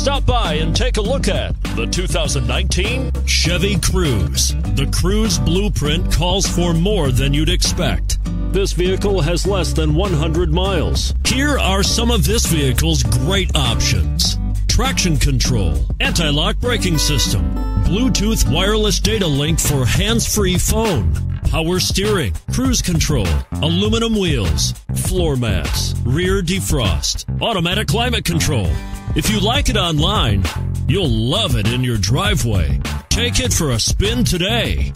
Stop by and take a look at the 2019 Chevy Cruze. The Cruze blueprint calls for more than you'd expect. This vehicle has less than 100 miles. Here are some of this vehicle's great options: traction control, anti-lock braking system, Bluetooth wireless data link for hands-free phone, power steering, cruise control, aluminum wheels, floor mats, rear defrost, automatic climate control. If you like it online, you'll love it in your driveway. Take it for a spin today.